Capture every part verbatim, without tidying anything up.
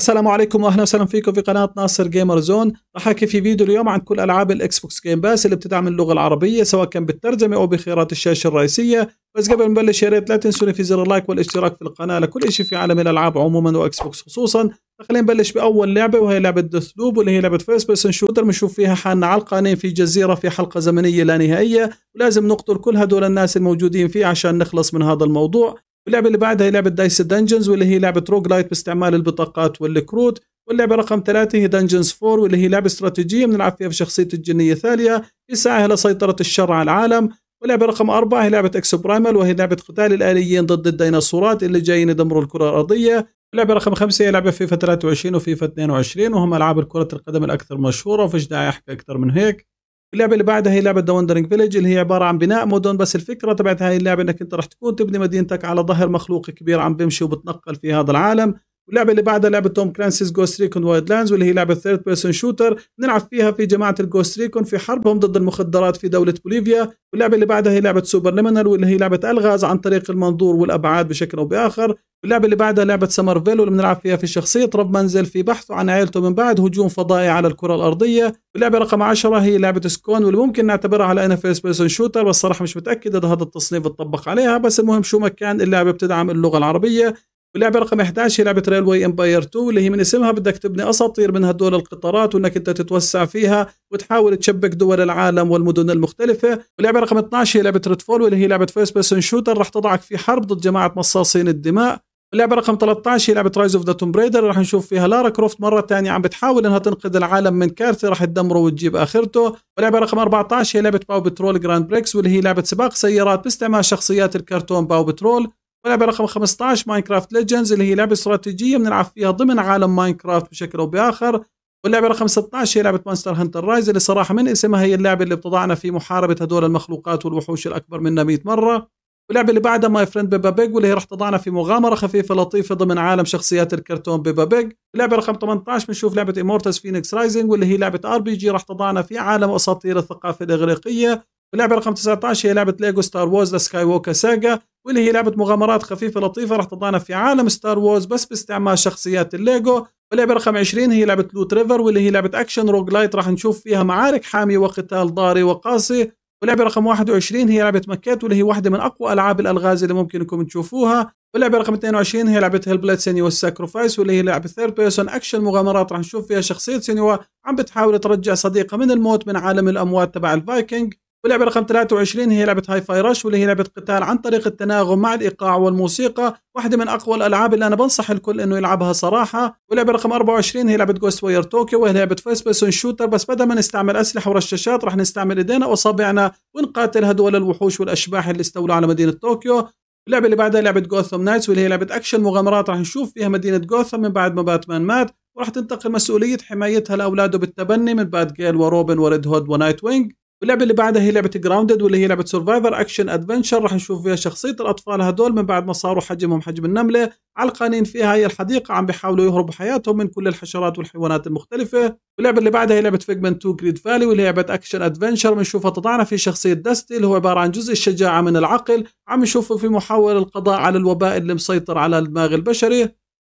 السلام عليكم واهلا وسهلا فيكم في قناه ناصر جيمرزون. راح احكي في فيديو اليوم عن كل العاب الاكس بوكس جيم باس اللي بتدعم اللغه العربيه سواء كان بالترجمه او بخيارات الشاشه الرئيسيه، بس قبل ما نبلش يا ريت لا تنسوني في زر اللايك والاشتراك في القناه لكل شيء في عالم الالعاب عموما واكس بوكس خصوصا. فخلينا نبلش باول لعبه وهي لعبه دوثلوب واللي هي لعبه فيرست بيرسون شوتر بنشوف فيها حالنا علقانين في جزيره في حلقه زمنيه لا نهائيه ولازم نقتل كل هدول الناس الموجودين فيه عشان نخلص من هذا الموضوع. اللعبة اللي بعدها هي لعبة دايس دنجنز واللي هي لعبة روج لايت باستعمال البطاقات والكروت، واللعبة رقم ثلاثة هي دنجنز فور واللي هي لعبة استراتيجية بنلعب فيها بشخصية الجنية ثالية يسعى لسيطرة الشر على العالم، واللعبة رقم أربعة هي لعبة اكسو برايمل وهي لعبة قتال الآليين ضد الديناصورات اللي جايين يدمروا الكرة الأرضية، واللعبة رقم خمسة هي لعبة فيفا ثلاثة وعشرين وفيفا اثنين وعشرين وهم ألعاب كرة القدم الأكثر مشهورة وفيش داعي أحكي أكثر من هيك. اللعبة اللي بعدها هي لعبة The Wandering Village اللي هي عبارة عن بناء مدن، بس الفكرة تبعت هاي اللعبة انك انت راح تكون تبني مدينتك على ظهر مخلوق كبير عم بيمشي وبتنقل في هذا العالم. واللعبة اللي بعدها لعبة توم كرانسيز جوستريكون وايلد لاندز واللي هي لعبة ثيرد بيرسون شوتر بنلعب فيها في جماعة الجوستريكون في حربهم ضد المخدرات في دولة بوليفيا. واللعبة اللي بعدها هي لعبة سوبرليمينال واللي هي لعبة الغاز عن طريق المنظور والابعاد بشكل او باخر. واللعبة اللي بعدها لعبة سامر فيل واللي بنلعب فيها في شخصية رب منزل في بحثه عن عائلته من بعد هجوم فضائي على الكرة الأرضية. واللعبة رقم عشرة هي لعبة سكون واللي ممكن نعتبرها على أنها فيرست بيرسون شوتر، بس صراحة مش متأكد إذا هذا التصنيف اتطبق عليها، بس المهم شو ما كان اللعبة بتدعم اللغة العربية. واللعبة رقم إحدى عشر هي لعبة ريلوي امباير اثنين اللي هي من اسمها بدك تبني أساطير من هدول القطارات وإنك أنت تتوسع فيها وتحاول تشبك دول العالم والمدن المختلفة. واللعبة رقم اثني عشر هي لعبة ريدفول واللي هي لعبة فيرست بيرسون شوتر راح تضعك في حرب ضد جماعة مصاصين الدماء. اللعبة رقم ثلاثة عشر هي لعبة Rise of the Tomb Raider راح نشوف فيها لارا كروفت مرة ثانية عم بتحاول انها تنقذ العالم من كارثة راح تدمره وتجيب اخرته. واللعبة رقم أربعة عشر هي لعبة باو بترول جراند بريكس واللي هي لعبة سباق سيارات باستعمال شخصيات الكرتون باو بترول. واللعبة رقم خمسة عشر ماينكرافت ليجندز اللي هي لعبة استراتيجية بنلعب فيها ضمن عالم ماينكرافت بشكل او باخر. واللعبة رقم ستة عشر هي لعبة مونستر هنتر رايز اللي صراحة من اسمها هي اللعبة اللي بتضعنا في محاربة هدول المخلوقات والوحوش الاكبر منا مئة مرة. واللعبة اللي بعدها ماي فريند بيبا بيج واللي هي راح تضعنا في مغامرة خفيفة لطيفة ضمن عالم شخصيات الكرتون بيبا بيج. اللعبة رقم ثمانية عشر بنشوف لعبة إيمورتلز فينيكس رايزنج واللي هي لعبة ار بي جي راح تضعنا في عالم اساطير الثقافة الإغريقية. واللعبة رقم تسعة عشر هي لعبة ليجو ستار وورز ذا سكاي ووكر ساجا واللي هي لعبة مغامرات خفيفة لطيفة راح تضعنا في عالم ستار وورز بس باستعمال شخصيات الليجو. واللعبة رقم عشرين هي لعبة لوت ريفر واللي هي لعبة اكشن روج لايت راح نشوف فيها معارك حامية وقتال ضاري وقاسي. واللعبة رقم واحد وعشرين هي لعبة ماكيت واللي هي واحدة من أقوى ألعاب الألغاز اللي ممكن إنكم تشوفوها. واللعبة رقم اثنين وعشرين هي لعبة هيلبلايد سينواز ساكريفايس واللي هي لعبة ثيرد بيرسون أكشن مغامرات راح نشوف فيها شخصية سينوا عم بتحاول ترجع صديقة من الموت من عالم الأموات تبع الفايكنج. واللعبة رقم ثلاثة وعشرين هي لعبة هاي فاي راش واللي هي لعبة قتال عن طريق التناغم مع الإيقاع والموسيقى، واحدة من أقوى الألعاب اللي أنا بنصح الكل إنه يلعبها صراحة. واللعبة رقم أربعة وعشرين هي لعبة جوست وير توكيو وهي لعبة فيرست بيرسون شوتر، بس بدل ما نستعمل أسلحة ورشاشات راح نستعمل إيدينا وأصابعنا ونقاتل هدول الوحوش والأشباح اللي استولوا على مدينة طوكيو. اللعبة اللي بعدها لعبة جوثوم نايتس واللي هي لعبة أكشن مغامرات راح نشوف فيها مدينة جوثوم من بعد ما باتمان مات وراح تنتقل مسؤولية حمايتها لأولاده بالتبني من باتجايل وروبن وريد هود ونايت وينج. واللعبة اللي بعدها هي لعبة جراوندد واللي هي لعبة سرفايفر أكشن أدفنشر راح نشوف فيها شخصية الأطفال هدول من بعد ما صاروا حجمهم حجم النملة علقانين فيها هي الحديقة عم بيحاولوا يهربوا حياتهم من كل الحشرات والحيوانات المختلفة. واللعبة اللي بعدها هي لعبة فيجمنت اثنين كريد فالي واللي هي لعبة أكشن أدفنشر بنشوفها تضعنا في شخصية دستي اللي هو عبارة عن جزء الشجاعة من العقل عم نشوفه في محاولة القضاء على الوباء اللي مسيطر على الدماغ البشري.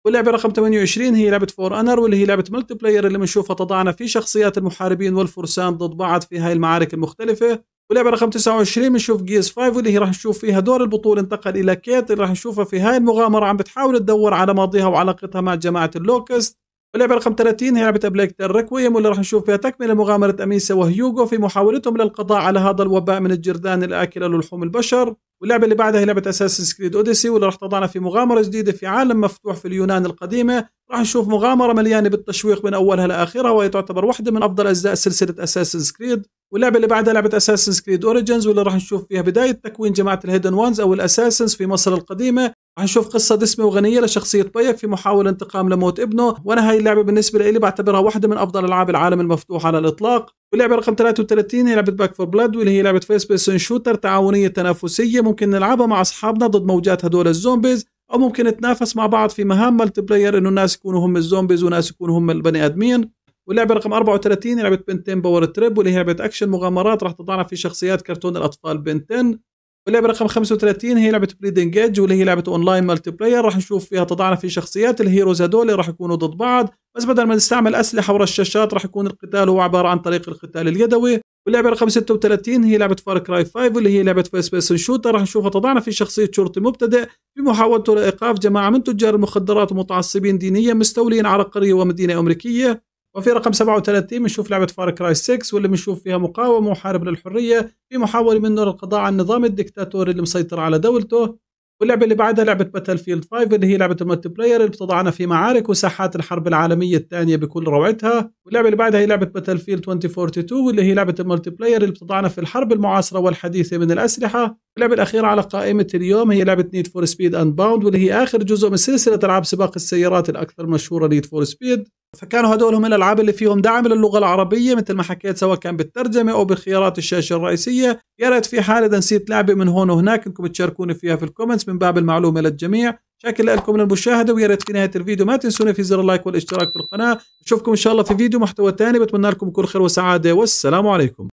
واللعبة رقم ثمانية وعشرين هي لعبة فور أنر واللي هي لعبة ملتي بلاير اللي بنشوفها تضعنا في شخصيات المحاربين والفرسان ضد بعض في هاي المعارك المختلفة. واللعبة رقم تسعة وعشرين بنشوف جيز خمسة واللي هي راح نشوف فيها دور البطولة انتقل إلى كيت اللي راح نشوفها في هاي المغامرة عم بتحاول تدور على ماضيها وعلاقتها مع جماعة اللوكست. واللعبة رقم ثلاثين هي لعبة أبليك الريكويم واللي راح نشوف فيها تكملة مغامرة أميسا وهيوغو في محاولتهم للقضاء على هذا الوباء من الجرذان الآكلة للحوم البشر. واللعبة اللي بعدها هي لعبة أساسنز كريد أوديسي واللي راح تضعنا في مغامرة جديدة في عالم مفتوح في اليونان القديمة، راح نشوف مغامرة مليانة بالتشويق من أولها لآخرها وهي تعتبر واحدة من أفضل أجزاء سلسلة أساسنز كريد. واللعبة اللي بعدها لعبة أساسنز كريد أوريجنز واللي راح نشوف فيها بداية تكوين جماعة الهيدن وانز أو الأساسنز في مصر القديمة، راح نشوف قصة دسمة وغنية لشخصية بايك في محاولة انتقام لموت ابنه، وأنا هاي اللعبة بالنسبة لي بعتبرها واحدة من أفضل ألعاب العالم المفتوح على الإطلاق. واللعبة رقم ثلاثة وثلاثين هي لعبة باك فور بلاد واللي هي لعبة فيرست بيرسون شوتر تعاونية تنافسية ممكن نلعبها مع أصحابنا ضد موجات هدول الزومبيز، أو ممكن نتنافس مع بعض في مهام ملتي بلاير إنه الناس يكونوا هم الزومبيز وناس يكونوا هم البني آدمين. واللعبة رقم أربعة وثلاثين هي لعبة بنتين باور تريب واللي هي لعبة أكشن مغامرات راح تضعنا في شخصيات كرتون الأطفال بنتين. واللعبه رقم خمسة وثلاثين هي لعبه بريد انجيج واللي هي لعبه اونلاين مالتي بلاير، راح نشوف فيها تضاعنف في شخصيات الهيروز هذول راح يكونوا ضد بعض، بس بدل ما نستعمل اسلحه ورشاشات راح يكون القتال هو عباره عن طريق القتال اليدوي. واللعبه رقم ستة وثلاثين هي لعبه فار كراي خمسة واللي هي لعبه فيرست بيرسون شوتر، راح نشوفها تضعنا في شخصيه شرطي مبتدئ في محاولته لايقاف جماعه من تجار المخدرات ومتعصبين دينيا مستولين على قريه ومدينه امريكيه. وفي رقم سبعة وثلاثين بنشوف لعبه فار كراي ستة واللي بنشوف فيها مقاومه وحارب للحريه في محاوله منه للقضاء على النظام الدكتاتوري اللي مسيطر على دولته. واللعبه اللي بعدها لعبه باتل فيلد خمسة اللي هي لعبه المالتي بلاير اللي بتضعنا في معارك وساحات الحرب العالميه الثانيه بكل روعتها. واللعبه اللي بعدها هي لعبه باتل فيلد ألفين واثنين وأربعين واللي هي لعبه المالتي بلاير اللي بتضعنا في الحرب المعاصره والحديثه من الاسلحه. واللعبه الاخيره على قائمه اليوم هي لعبه نيد فور سبيد اند باوند واللي هي اخر جزء من سلسله العاب سباق السيارات الاكثر مشهوره نيد فور سبيد. فكانوا هدول هم الالعاب اللي فيهم دعم للغه العربيه مثل ما حكيت سواء كان بالترجمه او بالخيارات الشاشه الرئيسيه. يا ريت في حال اذا نسيت لعبه من هون وهناك انكم تشاركوني فيها في الكومنتس من باب المعلومه للجميع. شكرا لكم للمشاهده، ويا ريت في نهايه الفيديو ما تنسونا في زر اللايك والاشتراك في القناه. نشوفكم ان شاء الله في فيديو محتوى ثاني، بتمنى لكم كل خير وسعاده، والسلام عليكم.